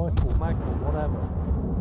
Michael, Magma, whatever.